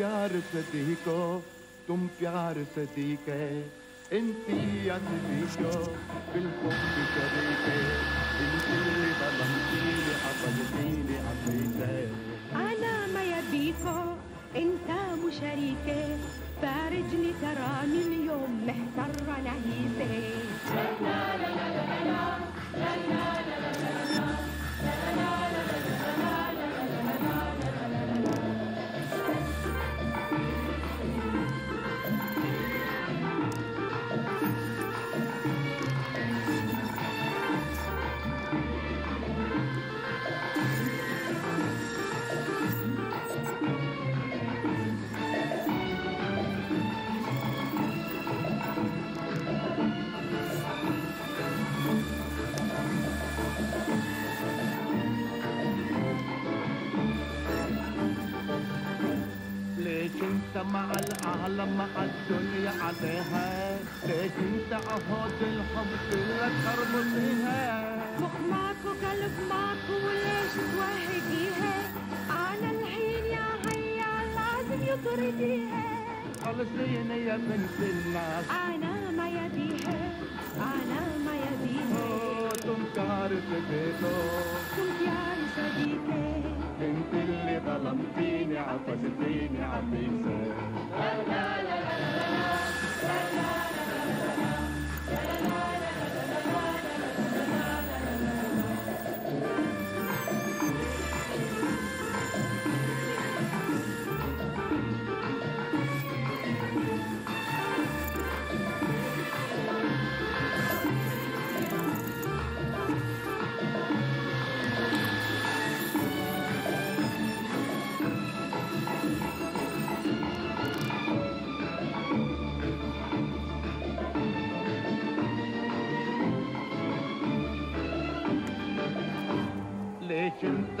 प्यार सदी को तुम प्यार सदी के انتي يا سيديكو بالحب شريكة انتي ظلمتيني حطمتيني حبيتك انا ما يبيكو انت مشاركة فارجني تراني اليوم محترة نهيتك لا لا لا لا لا لا لا انت مع الاعلى مع الدنيا عليها ليش انت عهود الحب كلها تربطيها مخماكو قلب ماكو وليش توهقيها انا الحين يا هيا لازم يطرديها خلصيني يا بنت الناس انا ما يبيها انا ما يبيها تم كارثتو تم كارثتي انت اللي ظلمتيني عفزتيني عبيسة لا لا لا لا لا ليش انت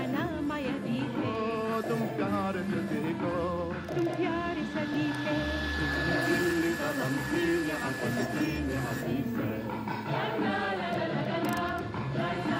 انا ما يبيها تم كارثتكو تم كارثتكو اللي ظلمتيني عفزتيني عفيفة لا لا لا لا لا لا لا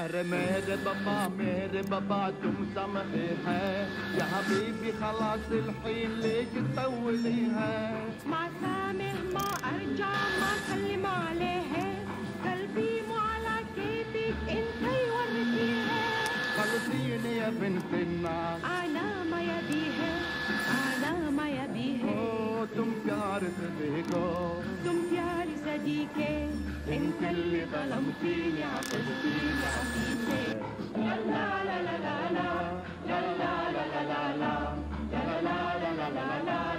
अरे मेरे बाबा तुम समझे है या हबीबी खलास الحين ليش تطوليها ما سامح ما ارجع ما سلم عليها قلبي مو على كيفك انت يورثيها خلصيني يا بنت الناس انا ما يبيها انا ما يبيها तुम प्यार से देखो तुम प्यार से देखे انت اللي ظلمتيني عفزتيني عفيفة لا لا لا لا لا لا لا لا لا لا لا لا لا لا لا لا